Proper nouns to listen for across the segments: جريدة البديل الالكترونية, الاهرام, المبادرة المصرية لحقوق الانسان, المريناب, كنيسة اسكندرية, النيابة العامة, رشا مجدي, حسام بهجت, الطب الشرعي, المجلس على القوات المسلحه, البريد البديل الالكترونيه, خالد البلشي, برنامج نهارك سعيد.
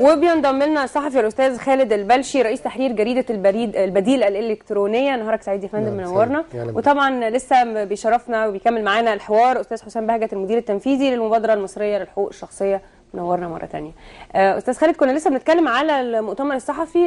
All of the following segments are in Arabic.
وبينضم لنا الصحفي الاستاذ خالد البلشي رئيس تحرير جريده البريد البديل الالكترونيه. نهارك سعيد يا فندم، منورنا. وطبعا لسه بيشرفنا وبيكمل معانا الحوار استاذ حسام بهجت المدير التنفيذي للمبادره المصريه للحقوق الشخصيه. منورنا مره ثانيه. استاذ خالد، كنا لسه بنتكلم على المؤتمر الصحفي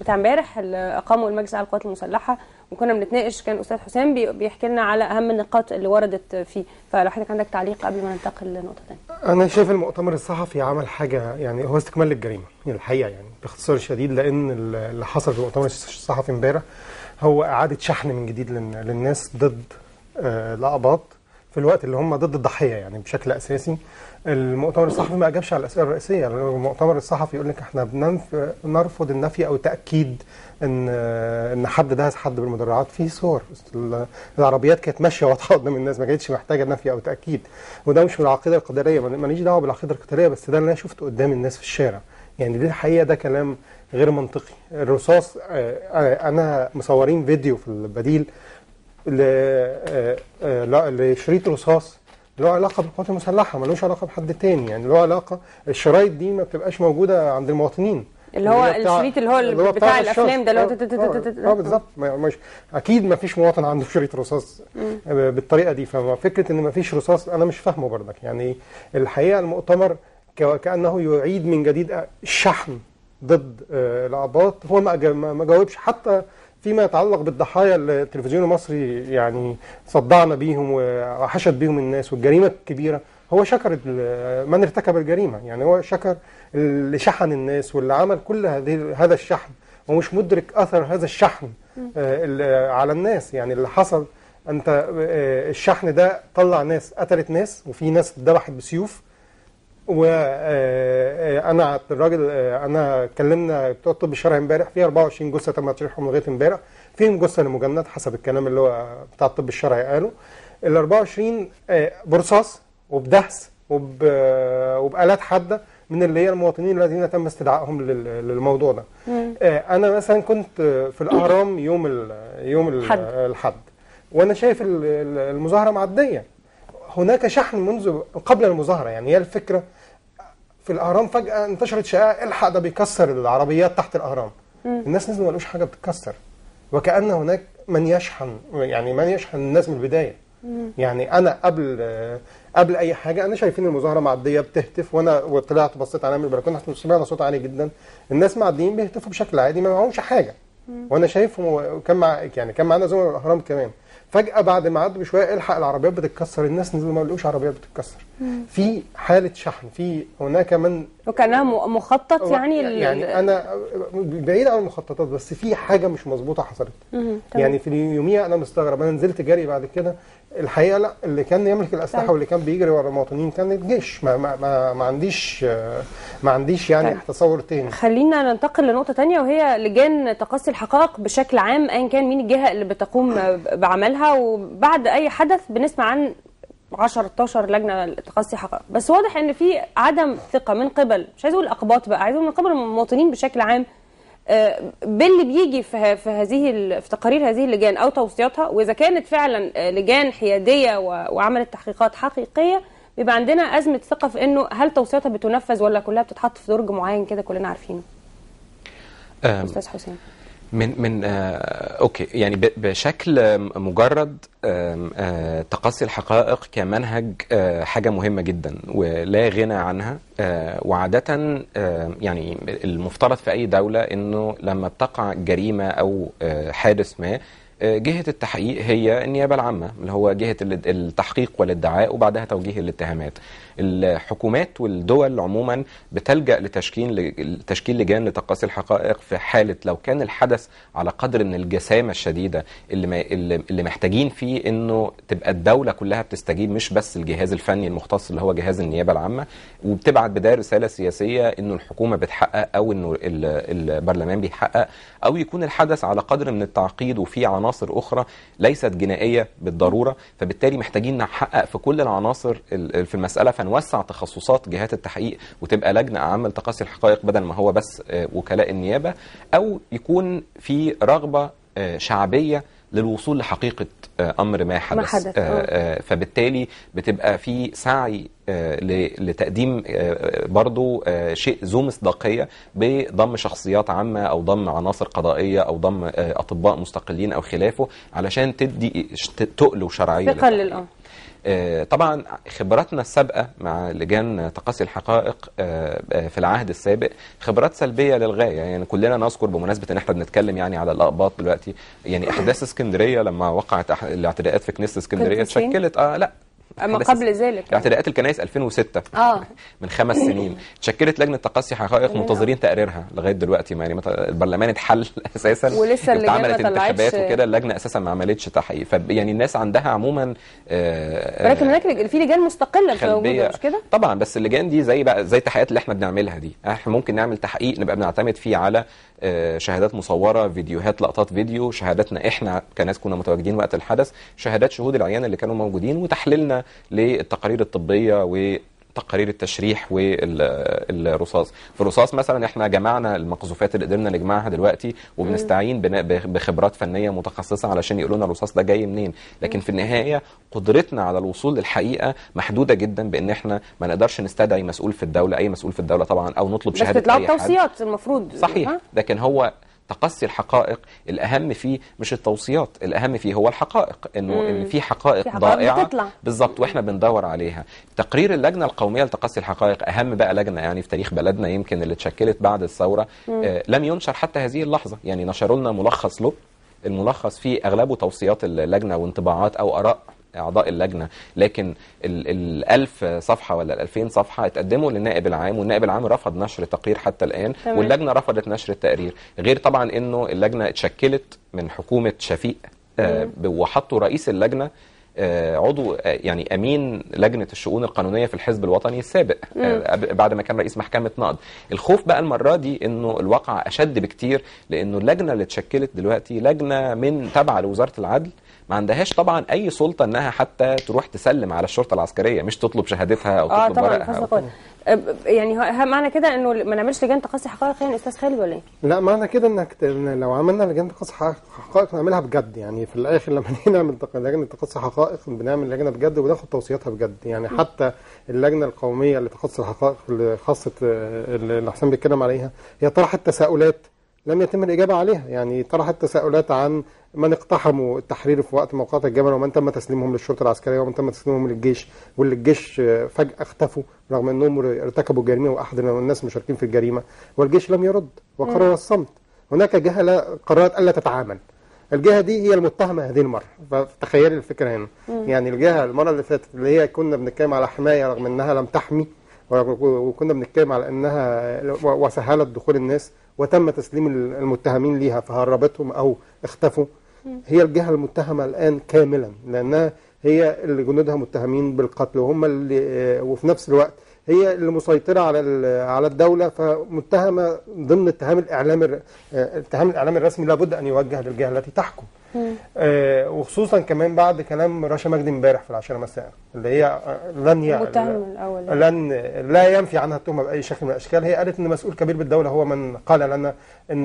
بتاع امبارح اللي اقامه المجلس على القوات المسلحه، وكنا بنتناقش، كان الاستاذ حسام بيحكي لنا على اهم النقاط اللي وردت فيه، فلو حضرتك عندك تعليق قبل ما ننتقل لنقطه ثانيه. انا شايف المؤتمر الصحفي عمل حاجه، يعني هو استكمال للجريمه يعني الحقيقه، يعني باختصار شديد، لان اللي حصل في المؤتمر الصحفي امبارح هو اعاده شحن من جديد للناس ضد القباط في الوقت اللي هم ضد الضحيه يعني بشكل اساسي. المؤتمر الصحفي ما اجابش على الاسئله الرئيسيه، المؤتمر الصحفي يقول لك احنا بنرفض النفي او تاكيد ان حد دهس حد بالمدرعات. فيه صور العربيات كانت ماشيه واضحه قدام الناس، ما كانتش محتاجه نفي او تاكيد، وده مش من العقيده القدريه، ماليش دعوه بالعقيده القدريه، بس ده اللي انا شفته قدام الناس في الشارع، يعني دي الحقيقه، ده كلام غير منطقي. الرصاص، انا مصورين فيديو في البديل لشريط رصاص له علاقه بالقوات المسلحه، ملوش علاقه بحد تاني، يعني له علاقه. الشرايط دي ما بتبقاش موجوده عند المواطنين، اللي هو الشريط اللي هو بتاع الافلام ده، اللي هو بالظبط. اكيد ما فيش مواطن عنده شريط رصاص بالطريقه دي، ففكره ان ما فيش رصاص انا مش فاهمه برضك. يعني الحقيقه المؤتمر كانه يعيد من جديد الشحن ضد القباط، هو ما جاوبش حتى فيما يتعلق بالضحايا اللي التلفزيون المصري يعني صدعنا بيهم وحشد بيهم الناس والجريمه الكبيره. هو شكر من ارتكب الجريمه، يعني هو شكر اللي شحن الناس واللي عمل كل هذا الشحن، ومش مدرك اثر هذا الشحن على الناس. يعني اللي حصل انت الشحن ده طلع ناس قتلت ناس، وفي ناس اتذبحت بسيوف. وانا الراجل انا اتكلمنا بتوع الطب الشرعي امبارح، في 24 جثه تم تشريحهم لغايه امبارح، فيهم جثه لمجند حسب الكلام اللي هو بتاع الطب الشرعي قاله. ال 24 برصاص وبدهس وبآلات حاده من اللي هي المواطنين الذين تم استدعائهم للموضوع ده. انا مثلا كنت في الاهرام يوم الحد، وانا شايف المظاهره معديه، هناك شحن منذ قبل المظاهره. يعني هي الفكره في الاهرام فجاه انتشرت شائعه الحق ده بيكسر العربيات تحت الاهرام، الناس نزلوا ما لقوش حاجه بتتكسر، وكأن هناك من يشحن، يعني من يشحن الناس من البدايه. يعني انا قبل اي حاجه انا شايفين المظاهره معديه بتهتف، وانا طلعت بصيت على من البلكونه، سمعنا صوت عالي جدا، الناس معديين بيهتفوا بشكل عادي ما معهمش حاجه، وانا شايفهم. كان معانا زملاء الاهرام كمان، فجأة بعد ما عدوا بشوية الحق العربيات بتتكسر، الناس نزلوا ما لقوش عربيات بتتكسر. في حالة شحن، في هناك من، وكانها مخطط يعني أنا بعيد عن المخططات، بس في حاجة مش مظبوطة حصلت. يعني في يوميها أنا مستغرب، أنا نزلت جري بعد كده الحقيقة، لا اللي كان يملك الأسلحة واللي كان بيجري ورا المواطنين كان الجيش. ما عنديش يعني تصور تاني. خلينا ننتقل لنقطة تانية، وهي لجان تقصي الحقائق بشكل عام، أيا كان مين الجهة اللي بتقوم بعملها، وبعد اي حدث بنسمع عن 10-12 لجنه لتقصي حقائق، بس واضح ان في عدم ثقه من قبل، مش عايز اقول الاقباط بقى، عايز اقول من قبل المواطنين بشكل عام باللي بيجي في تقارير هذه اللجان او توصياتها. واذا كانت فعلا لجان حياديه وعملت تحقيقات حقيقيه، بيبقى عندنا ازمه ثقه في انه هل توصياتها بتنفذ ولا كلها بتتحط في درج معين كده كلنا عارفينه. استاذ حسين، من اوكي، يعني بشكل مجرد تقصي الحقائق كمنهج حاجة مهمة جدا ولا غنى عنها، وعادة يعني المفترض في أي دولة أنه لما بتقع جريمة أو حادث ما، جهة التحقيق هي النيابة العامة اللي هو جهة التحقيق والادعاء، وبعدها توجيه الاتهامات. الحكومات والدول عموما بتلجأ لتشكيل لجان لتقاصي الحقائق في حالة لو كان الحدث على قدر من الجسامة الشديدة اللي محتاجين فيه انه تبقى الدولة كلها بتستجيب، مش بس الجهاز الفني المختص اللي هو جهاز النيابة العامة، وبتبعت بداية رسالة سياسية انه الحكومة بتحقق او انه البرلمان بيحقق، او يكون الحدث على قدر من التعقيد وفي عناصر اخرى ليست جنائية بالضرورة، فبالتالي محتاجين نحقق في كل العناصر في المسألة، نوسع تخصصات جهات التحقيق وتبقى لجنة عامة لتقاصي الحقائق بدل ما هو بس وكلاء النيابة، أو يكون في رغبة شعبية للوصول لحقيقة أمر ما حدث. فبالتالي بتبقى في سعي لتقديم برضو شيء ذو مصداقية بضم شخصيات عامة أو ضم عناصر قضائية أو ضم أطباء مستقلين أو خلافه علشان تدي تقل وشرعية للأمر. طبعا خبراتنا السابقة مع لجان تقاصي الحقائق في العهد السابق خبرات سلبية للغاية، يعني كلنا نذكر بمناسبة ان احنا بنتكلم يعني على الأقباط دلوقتي، يعني احداث اسكندرية لما وقعت الاعتداءات في كنيسة اسكندرية تشكلت اما قبل ذلك اعتداءات الكنائس 2006 من 5 سنين تشكلت لجنه تقاصي حقائق منتظرين تقريرها لغايه دلوقتي، يعني البرلمان اتحل اساسا ولسه اللجنه عملت انتخابات وكده، اللجنه اساسا ما عملتش تحقيق. فيعني الناس عندها عموما ولكن هناك في لجان مستقله موجوده مش كده؟ طبعا، بس اللجان دي زي التحقيقات اللي احنا بنعملها دي، احنا ممكن نعمل تحقيق نبقى بنعتمد فيه على شهادات مصوره، فيديوهات، لقطات فيديو، شهاداتنا احنا كناس كنا متواجدين وقت الحدث، شهادات شهود العيان اللي كانوا موجودين، وتحليلنا للتقارير الطبيه وتقارير التشريح والرصاص. في الرصاص مثلا احنا جمعنا المقذوفات اللي قدرنا نجمعها دلوقتي وبنستعين بخبرات فنيه متخصصه علشان يقولوا لنا الرصاص ده جاي منين، لكن في النهايه قدرتنا على الوصول للحقيقه محدوده جدا، بان احنا ما نقدرش نستدعي مسؤول في الدوله، اي مسؤول في الدوله طبعا، او نطلب شهاده بس تطلع توصيات المفروض صحيح. لكن هو تقصي الحقائق الأهم فيه مش التوصيات، الأهم فيه هو الحقائق، إنه إن في حقائق ضائعة بالظبط وإحنا بندور عليها. تقرير اللجنة القومية لتقصي الحقائق أهم بقى لجنة يعني في تاريخ بلدنا يمكن اللي اتشكلت بعد الثورة، لم ينشر حتى هذه اللحظة، يعني نشروا لنا ملخص له، الملخص فيه أغلبه توصيات اللجنة وانطباعات أو آراء أعضاء اللجنة، لكن ال1000 صفحة ولا ال2000 صفحة اتقدموا للنائب العام، والنائب العام رفض نشر تقرير حتى الآن، واللجنة رفضت نشر التقرير، غير طبعا إنه اللجنة اتشكلت من حكومة شفيق وحطوا رئيس اللجنة عضو يعني امين لجنه الشؤون القانونيه في الحزب الوطني السابق بعد ما كان رئيس محكمه نقض. الخوف بقى المره دي انه الواقع اشد بكتير، لانه اللجنه اللي اتشكلت دلوقتي لجنه من تبع لوزاره العدل، ما عندهاش طبعا اي سلطه انها حتى تروح تسلم على الشرطه العسكريه، مش تطلب شهادتها او تطلب ورقها. يعني معنى كده انه ما نعملش لجان تقاصي حقائق يعني استاذ خالد ولا ايه؟ لا، معنى كده انك لو عملنا لجان تقاصي حقائق نعملها بجد، يعني في الاخر لما نعمل لجان تقاصي حقائق بنعمل لجنه بجد وبناخد توصياتها بجد، يعني حتى اللجنه القوميه لتقاصي الحقائق اللي خاصه اللي حسام بيتكلم عليها هي طرحت تساؤلات لم يتم الاجابه عليها، يعني طرحت تساؤلات عن من اقتحموا التحرير في وقت موقعة الجبل ومن تم تسليمهم للشرطه العسكريه ومن تم تسليمهم للجيش، واللي الجيش فجاه اختفوا رغم انهم ارتكبوا جريمه واحد من الناس مشاركين في الجريمه، والجيش لم يرد وقرر الصمت. هناك جهه قررت الا تتعامل، الجهه دي هي المتهمه هذه المره، فتخيلي الفكره هنا. يعني الجهه المره اللي فاتت اللي هي كنا بنتكلم على حمايه رغم انها لم تحمي، وكنا بنتكلم على انها وسهلت دخول الناس وتم تسليم المتهمين ليها فهربتهم او اختفوا، هي الجهة المتهمة الآن كاملا، لأنها هي اللي جنودها متهمين بالقتل وهم اللي، وفي نفس الوقت هي اللي مسيطرة على الدولة، فمتهمة ضمن اتهام الإعلام الرسمي لابد أن يوجه للجهة التي تحكم. وخصوصا كمان بعد كلام رشا مجدي امبارح في 10 مساء اللي هي لن لا ينفي عنها التهمه باي شكل من الاشكال، هي قالت ان مسؤول كبير بالدوله هو من قال لنا ان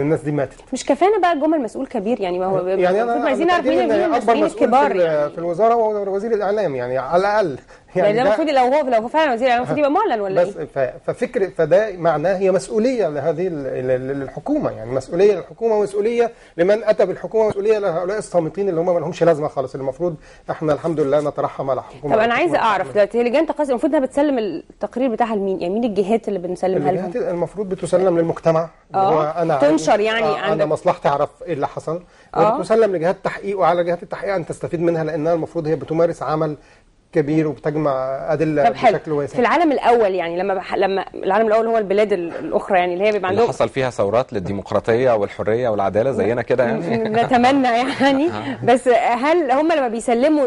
الناس دي ماتت. مش كفانا بقى جمل مسؤول كبير، يعني ما هو يعني انا عايزين عارفين مين المسؤولين الكبار في الوزاره ووزير الاعلام، يعني على الاقل يعني ده المفروض لو هو فعلا وزير الاعلام المفروض يبقى معلن ولا بس ايه؟ فده معناه هي مسؤوليه لهذه الحكومه، يعني مسؤوليه للحكومه ومسؤوليه لمن اتى بالحكومه ومسؤوليه لهؤلاء الصامتين اللي هم ما لهمش لازمه خالص، اللي المفروض احنا الحمد لله نترحم على الحكومه. طب انا عايزه اعرف دلوقتي لجان تقاصي المفروض انها بتسلم التقرير بتاعها لمين؟ يعني مين الجهات اللي بنسلمها لهم؟ الجهات المفروض بتسلم للمجتمع، انا تنشر يعني انا مصلحتي اعرف ايه اللي حصل، وبتسلم لجهات تحقيق، وعلى جهات التحقيق ان تستفيد منها لانها المفروض هي بتمارس عمل كبير وبتجمع ادله بشكل واسع. في العالم الاول يعني لما العالم الاول هو البلاد الاخرى يعني اللي هي بيبقى عندهم حصل فيها ثورات للديمقراطيه والحريه والعداله زينا كده يعني نتمنى يعني بس هل هم لما بيسلموا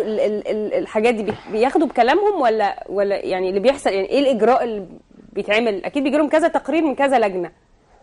الحاجات دي بياخدوا بكلامهم ولا يعني اللي بيحصل، يعني ايه الاجراء اللي بيتعمل؟ اكيد بيجي لهم كذا تقرير من كذا لجنه،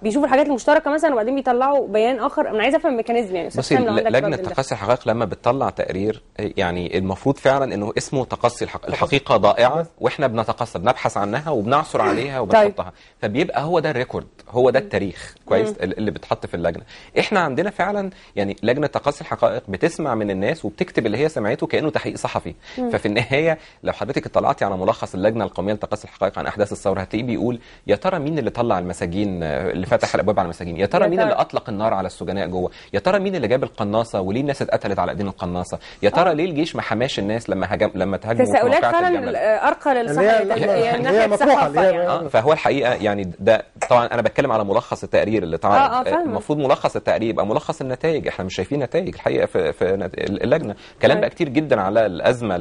بيشوفوا الحاجات المشتركه مثلا وبعدين بيطلعوا بيان اخر. انا عايز افهم الميكانيزم يعني. بس لجنه تقصي الحقائق لما بتطلع تقرير يعني المفروض فعلا انه اسمه تقصي الحقيقه ضائعه واحنا بنتقصى بنبحث عنها وبنعثر عليها وبنحطها، فبيبقى هو ده الريكورد، هو ده التاريخ كويس اللي بتحط في اللجنه. احنا عندنا فعلا يعني لجنه تقصي الحقائق بتسمع من الناس وبتكتب اللي هي سمعته كانه تحقيق صحفي. ففي النهايه لو حضرتك اطلعتي على ملخص اللجنه القوميه لتقصي الحقائق عن احداث الثوره هتلاقيه بيقول يا ترى مين اللي طلع المساجين، اللي فتح الابواب على المساجين، يا ترى مين اللي اطلق النار على السجناء جوه، يا ترى مين اللي جاب القناصه وليه الناس اتقتلت على ايدين القناصه، يا ترى ليه الجيش ما حماش الناس لما هجم لما تهاجموا تساؤلات فعلا ارقى للصحافه هي مطروحه يعني. فهو الحقيقه يعني ده طبعا انا بتكلم على ملخص التقرير اللي اتعرض. المفروض ملخص التقرير يبقى ملخص النتائج، احنا مش شايفين نتائج الحقيقه في اللجنه. كلام بقى كتير جدا على ازمه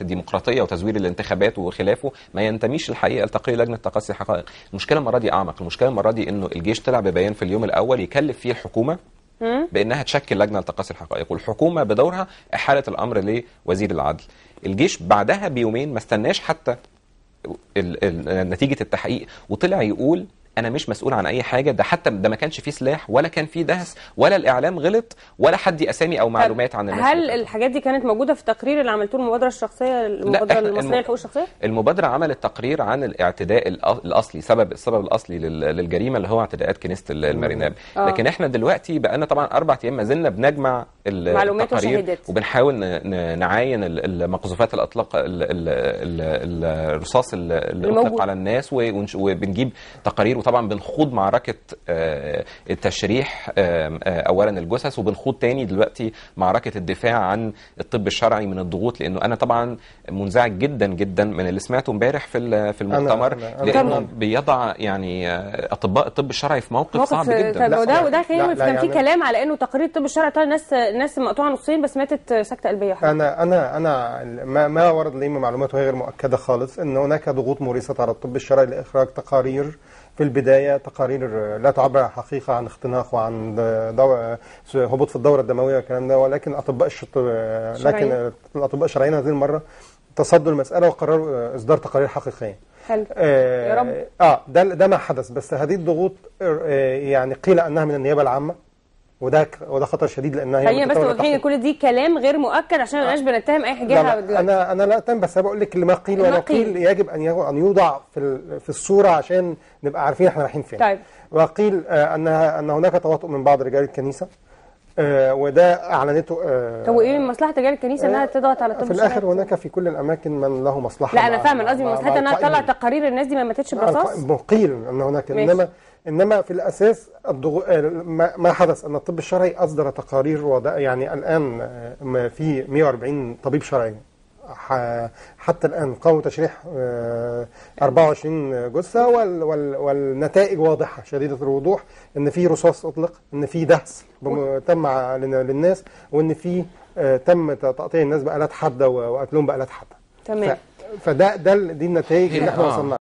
الديمقراطيه وتزوير الانتخابات وخلافه ما ينتميش الحقيقه لتقرير لجنه تقصي الحقائق. المشكله المره دي اعمق، المشكله المره دي انه الجيش طلع ببيان في اليوم الاول يكلف فيه الحكومه بانها تشكل لجنه لتقصي الحقائق، والحكومه بدورها احالت الامر لوزير العدل. الجيش بعدها بيومين ما استناش حتى نتيجه التحقيق وطلع يقول انا مش مسؤول عن اي حاجه، ده حتى ده ما كانش فيه سلاح ولا كان فيه دهس ولا الاعلام غلط ولا حد اسامي او معلومات عن الناس. هل الحاجات دي كانت موجوده في التقرير اللي عملتوه المبادره الشخصيه، المبادره المصريه للحقوق الشخصيه؟ المبادره عملت تقرير عن الاعتداء الاصلي، السبب الاصلي للجريمه اللي هو اعتداءات كنيسه المريناب. لكن احنا دلوقتي بقالنا طبعا 4 ايام ما زلنا بنجمع المعلومات وشهادات وبنحاول نعاين المقذوفات الاطلاق الرصاص اللي اطلق على الناس، وبنجيب تقارير، وطبعا بنخوض معركه التشريح اولا الجثث، وبنخوض تاني دلوقتي معركه الدفاع عن الطب الشرعي من الضغوط، لانه انا طبعا منزعج جدا جدا من اللي سمعته امبارح في المؤتمر، لانه بيضع يعني اطباء الطب الشرعي في موقف صعب جدا. وده كان في كلام على انه تقرير الطب الشرعي طلع ناس مقطوعه نصين بس ماتت سكته قلبيه. انا ما ورد لي معلومات وهي غير مؤكده خالص ان هناك ضغوط مورثه على الطب الشرعي لاخراج تقارير في البداية، تقارير لا تعبر حقيقة عن اختناق وعن هبوط في الدورة الدموية والكلام ده، ولكن الأطباء الشرعيين هذه المرة تصدوا المسألة وقرروا إصدار تقارير حقيقية. حلو. يا رب. ده ما حدث. بس هذه الضغوط يعني قيل أنها من النيابة العامة، وده خطر شديد لانها هي بس واضحين كل دي كلام غير مؤكد عشان ما نبقاش بنتهم اي حاجه. انا لا اتهم، بس بقول لك اللي ما قيل ولا قيل يجب ان يوضع في الصوره عشان نبقى عارفين احنا رايحين فين. طيب. وقيل ان هناك تواطؤ من بعض رجال الكنيسه، وده اعلنته هو ايه مصلحه رجال الكنيسه انها تضغط على الطب الشرعي. في الاخر هناك في كل الاماكن من له مصلحه. لا انا فاهم، قصدي مصلحتها انها تطلع تقارير الناس دي ما ماتتش برصاص. قيل ان هناك، انما في الاساس ما حدث ان الطب الشرعي اصدر تقارير، وده يعني الان في 140 طبيب شرعي حتى الان قاموا تشريح 24 جثه، والنتائج واضحه شديده الوضوح، ان في رصاص اطلق، ان في دهس تم للناس، وان في تم تقطيع الناس بآلات حاده وقتلهم بآلات حاده. تمام. فده دي النتائج اللي احنا وصلنا